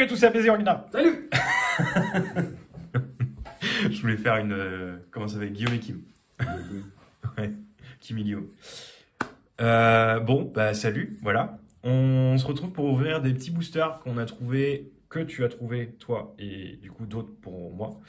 Salut à tous, c'est APZ Organa. Salut. Je voulais faire une... comment ça s'appelle, Guillaume et Kim. Ouais, Kimilio. Bon, bah salut, voilà. On se retrouve pour ouvrir des petits boosters qu'on a trouvés, que tu as trouvé toi, et du coup d'autres pour moi.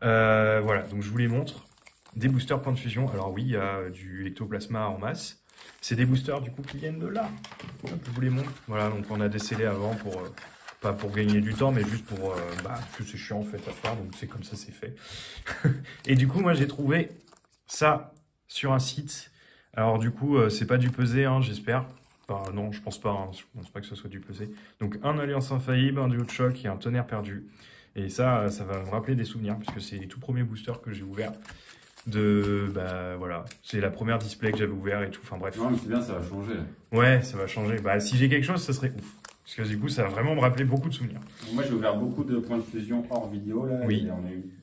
Voilà, donc je vous les montre. Des boosters Poing de Fusion. Alors oui, il y a du ectoplasma en masse. C'est des boosters du coup qui viennent de là. Je vous les montre. Voilà, donc on a décelé avant pour... pas pour gagner du temps, mais juste pour... parce que c'est chiant en fait à faire, donc c'est comme ça c'est fait. Et du coup, moi j'ai trouvé ça sur un site. Alors du coup, c'est pas du pesé, hein, j'espère. Enfin, non, je pense pas, hein. Je pense pas que ce soit du pesé. Donc un Alliance Infaillible, un Duo de Choc et un Tonnerre Perdu. Et ça, ça va me rappeler des souvenirs, puisque c'est les tout premiers boosters que j'ai ouverts. De... bah voilà, c'est la première display que j'avais ouvert et tout, enfin bref. Non mais c'est bien, ça va changer. Ouais, ça va changer. Bah si j'ai quelque chose, ça serait ouf. Parce que du coup, ça a vraiment me rappelé beaucoup de souvenirs. Moi, j'ai ouvert beaucoup de Poing de Fusion hors vidéo, là. Oui. Et on a eu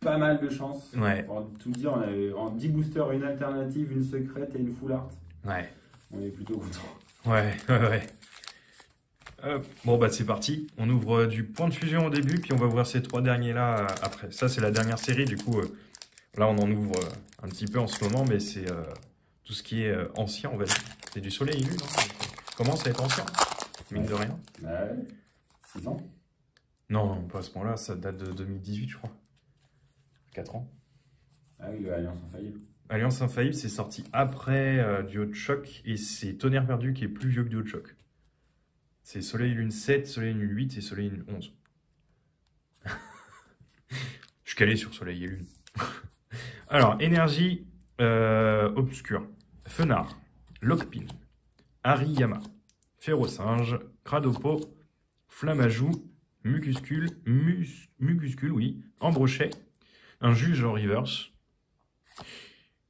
pas mal de chance. Ouais. Pour tout dire, on a eu en 10 boosters, une alternative, une secrète et une full art. Ouais. On est plutôt content. Ouais, ouais, ouais. Bon, bah, c'est parti. On ouvre du Poing de Fusion au début, puis on va ouvrir ces trois derniers-là après. Ça, c'est la dernière série. Du coup, là, on en ouvre un petit peu en ce moment, mais c'est tout ce qui est ancien, on va dire. C'est du Soleil et Lune, hein. Comment ça être ancien? Mine de rien. 6 ans? Non, pas à ce point-là, ça date de 2018, je crois. 4 ans. Ah oui, Alliance Infaillible. Alliance Infaillible, c'est sorti après Duo de Choc, et c'est Tonnerre Perdu qui est plus vieux que Duo de Choc. C'est Soleil et Lune 7, Soleil et Lune 8 et Soleil et Lune 11. Je suis calé sur Soleil et Lune. Alors, énergie obscure, Fenard, Lockpin, Hariyama, Férocinge, Cradopo, Flammajou, Mucuscule, Mucuscule, oui, Embrochet, un juge en reverse,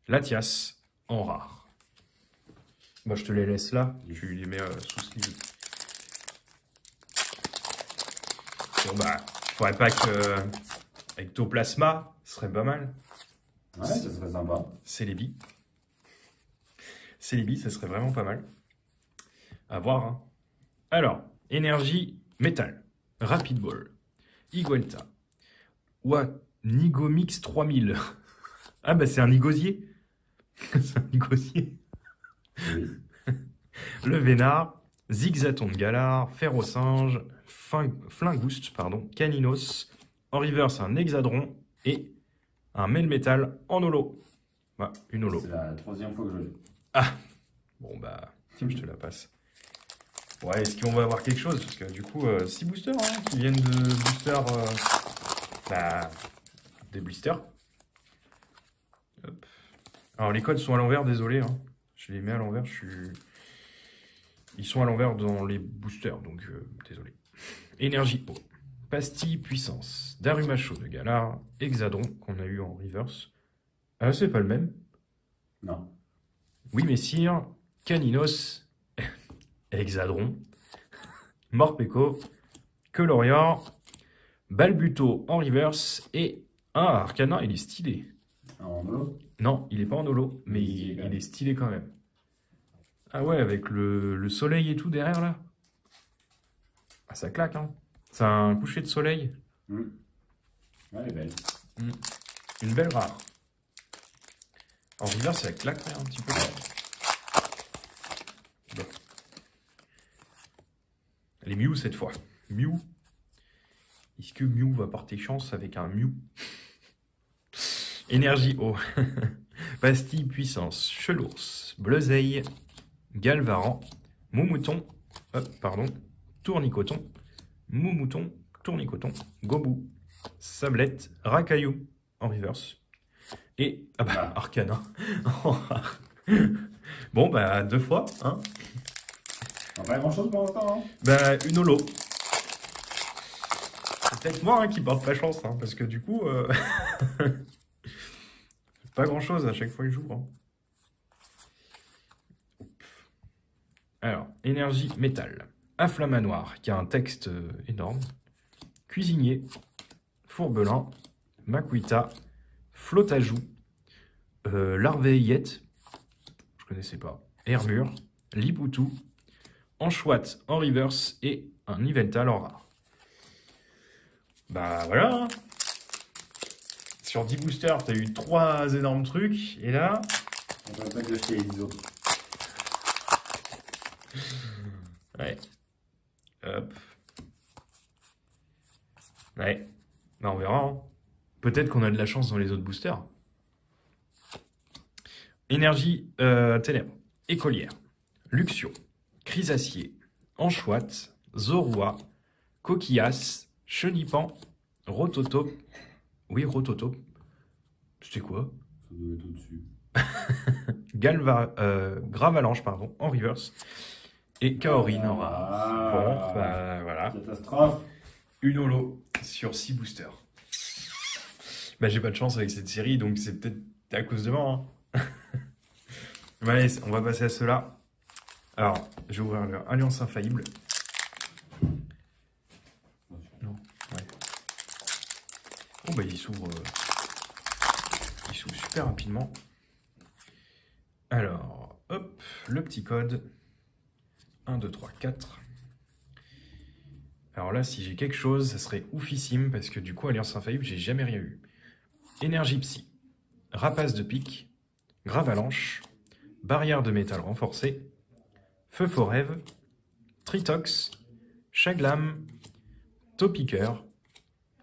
Latias en rare. Bah, je te les laisse là, tu les mets sous ce livre. Bon, bah, je pourrais pas que ectoplasma, ce serait pas mal. Ouais, ça serait sympa. Célébi. Célébi, ça serait vraiment pas mal. À voir, hein. Alors, énergie, métal, rapid ball, Iguelta, Nigo Mix 3000. Ah bah c'est un Nigozier. C'est un Nigozier. Oui. Le Vénard, Zigzaton de Galar, Ferrocinge, Flingoust, pardon, Caninos, en reverse un Hexadron et un Melmetal en holo. Bah, une holo. C'est la troisième fois que je l'ai. Ah, bon bah, tiens, je te la passe. Ouais, est-ce qu'on va avoir quelque chose? Parce que du coup, 6 boosters hein, qui viennent de boosters... bah, des blisters. Hop. Alors, les codes sont à l'envers, désolé. Hein. Je les mets à l'envers, je suis... Ils sont à l'envers dans les boosters, donc désolé. Énergie O, Pastille Puissance, Darumacho de Galar, Hexadron, qu'on a eu en reverse. Ah, c'est pas le même? Non. Oui, messire, Caninos... Hexadron, Morpeko, Colorior, Balbuto en reverse et un Arcana, il est stylé. En holo? Non, il n'est pas en holo, mais il est stylé quand même. Ah ouais, avec le soleil et tout derrière là. Ah, ça claque, hein. C'est un coucher de soleil. Mmh. Ouais, elle est belle. Mmh. Une belle rare. En reverse, ça claque là, un petit peu. Bon. Les Mew cette fois. Mew. Est-ce que Mew va porter chance avec un Mew? Énergie haut. Pastille puissance. Chelours. Bleuzeille. Galvaran. Moumouton. Pardon. Tournicoton. Moumouton. Tournicoton. Gobou. Sablette. Racaillou. En reverse. Et. Ah bah, Arcana. Bon, bah, 2 fois, hein. Pas grand chose pour l'instant, hein. Bah, une holo. C'est peut-être moi hein, qui porte pas chance, hein, parce que du coup, pas grand chose à chaque fois que j'ouvre. Hein. Alors, énergie métal. Afflamanoir, qui a un texte énorme. Cuisinier. Fourbelin. Makuita. Flotajou. Larveillette. Je connaissais pas. Hermure. Liboutou. En chouette, en reverse et un Niveltal en rare. Bah voilà. Sur 10 boosters, t'as eu 3 énormes trucs. Et là... on va pas te lâcher les 10 autres. Ouais. Hop. Ouais. Bah on verra. Hein. Peut-être qu'on a de la chance dans les autres boosters. Énergie ténèbres. Écolière. Luxio. Chrysacier. Anchoite. Zorua. Coquillasse. Chenipan. Rototope. Oui, Rototope. C'était quoi? Ça doit être au-dessus. Gravalanche, pardon, en reverse. Et Kaorin aura. Bon, bah voilà. Catastrophe. Une holo sur 6 boosters. Bah j'ai pas de chance avec cette série, donc c'est peut-être à cause de moi. Hein. Bah, allez, on va passer à ceux-là. Alors, je vais ouvrir leur Alliance Infaillible. Oh bah il s'ouvre super rapidement. Alors, hop, le petit code. 1, 2, 3, 4. Alors là, si j'ai quelque chose, ça serait oufissime, parce que du coup, Alliance Infaillible, j'ai jamais rien eu. Énergie Psy. Rapace de pique. Gravalanche. Barrière de métal renforcée. Feu Forève. Tritox. Shaglam. Topiqueur.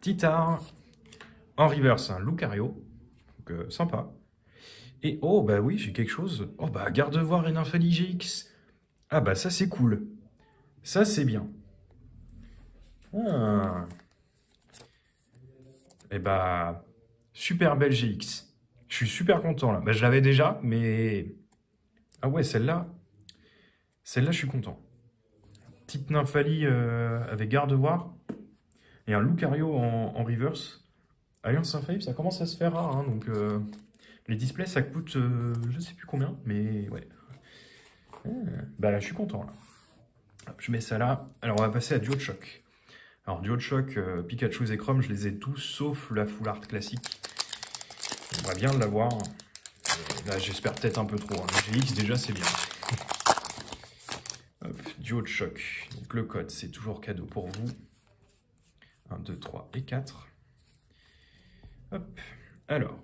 Titard. En reverse, un Lucario, donc sympa. Et oh bah oui, j'ai quelque chose. Oh bah Gardevoir et Infalli GX. Ah bah ça c'est cool. Ça c'est bien. Ah. Et bah super belle GX. Je suis super content là. Bah je l'avais déjà, mais ah ouais celle-là je suis content. Petite Nymphalie avec Gardevoir et un Lucario en reverse. Alliance Infaillible, ça commence à se faire rare, hein, donc les displays ça coûte je sais plus combien, mais ouais. Bah là je suis content là. Hop, je mets ça là. Alors on va passer à Duo de Choc. Alors Duo de Choc, Pikachu et Chrome, je les ai tous sauf la full art classique. On va bien l'avoir. Là j'espère peut-être un peu trop. Hein. Le GX déjà c'est bien. Hop, Duo de Choc. Donc le code c'est toujours cadeau pour vous. 1, 2, 3 et 4. Hop, alors,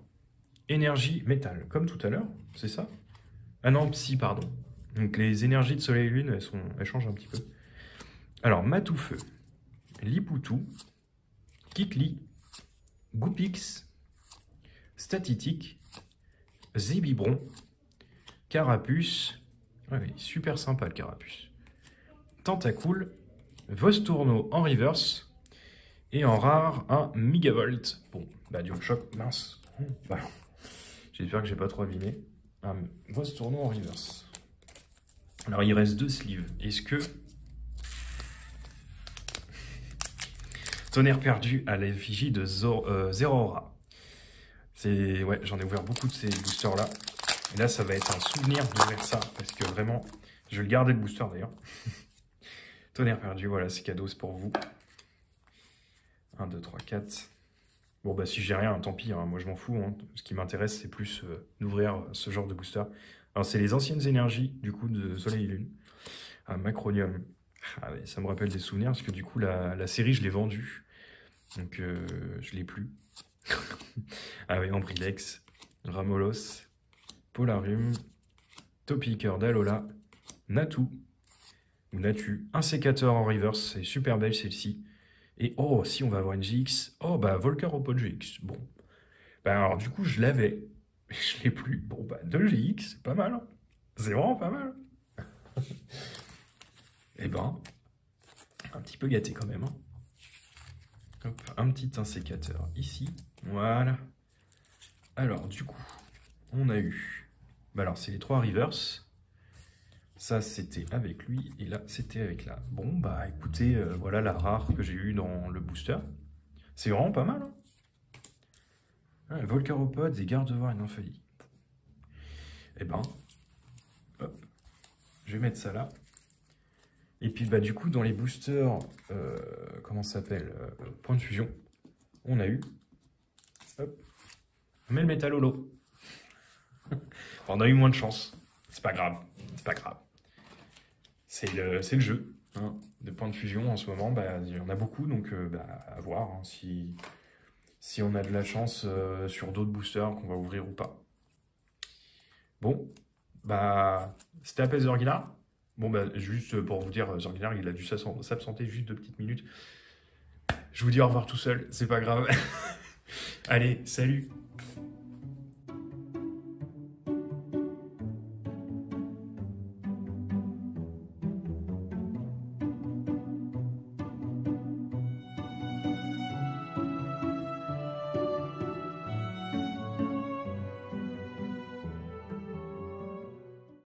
énergie métal, comme tout à l'heure, c'est ça? Ah non, psy, pardon. Donc les énergies de Soleil et Lune, elles changent un petit peu. Alors, Matoufeu, Lipoutou, Kikli, Goupix, Statitique, Zébibron, Carapuce, ouais, super sympa le Carapuce, Tentacool, Vostourneau en reverse, et en rare, un Migavolt. Bon, bah Duo de Choc, mince. Bah, j'espère que j'ai pas trop abîmé. Un Volcaropod en reverse. Alors, il reste 2 sleeves. Est-ce que... Tonnerre Perdu à l'effigie de Zéro Aura. Ouais, j'en ai ouvert beaucoup de ces boosters-là. Et là, ça va être un souvenir d'ouvrir ça. Parce que vraiment, je vais le garder le booster d'ailleurs. Tonnerre Perdu, voilà, c'est cadeau, c'est pour vous. 1, 2, 3, 4. Bon, bah si j'ai rien, tant pis, hein, moi je m'en fous. Hein. Ce qui m'intéresse, c'est plus d'ouvrir ce genre de booster. Alors, c'est les anciennes énergies, du coup, de Soleil et Lune. Un Macronium. Ah, mais ça me rappelle des souvenirs, parce que du coup, la série, je l'ai vendue. Donc, je l'ai plus. Ah oui, Ambrilex, Ramolos, Polarum, Topiqueur d'Alola, Natu, un sécateur en reverse, c'est super belle celle-ci. Et oh, si on va avoir une GX, oh bah Volcaropod GX, bon. Bah alors du coup je l'avais, je l'ai plus. Bon bah 2 GX, c'est pas mal, hein. C'est vraiment pas mal. Eh ben, un petit peu gâté quand même. Hein. Hop, un petit insécateur ici, voilà. Alors du coup, on a eu, bah alors c'est les 3 reverse. Ça, c'était avec lui, et là, c'était avec là. Bon, bah, écoutez, voilà la rare que j'ai eue dans le booster. C'est vraiment pas mal, hein, ouais, Volcaropods et Gardevoir et Infalli. Eh ben, hop, je vais mettre ça là. Et puis, bah, du coup, dans les boosters, comment ça s'appelle, Poing de Fusion, on a eu, hop, Melmetal holo. On a eu moins de chance. C'est pas grave. C'est pas grave. C'est le jeu. de points de fusion en ce moment, il y en a beaucoup, donc à voir hein, si on a de la chance sur d'autres boosters qu'on va ouvrir ou pas. Bon, c'était après Zorghilar. Bon, juste pour vous dire, Zorghilar, il a dû s'absenter juste 2 petites minutes. Je vous dis au revoir tout seul, c'est pas grave. Allez, salut!